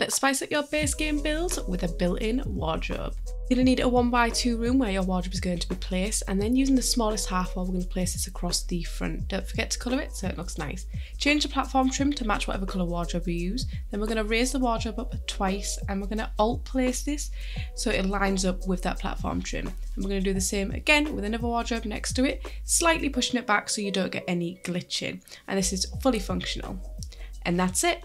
Let's spice up your base game build with a built-in wardrobe. You're going to need a 1x2 room where your wardrobe is going to be placed, and then using the smallest half wall, we're going to place this across the front. Don't forget to colour it so it looks nice. Change the platform trim to match whatever colour wardrobe you use. Then we're going to raise the wardrobe up twice and we're going to alt place this so it lines up with that platform trim. And we're going to do the same again with another wardrobe next to it, slightly pushing it back so you don't get any glitching. And this is fully functional. And that's it.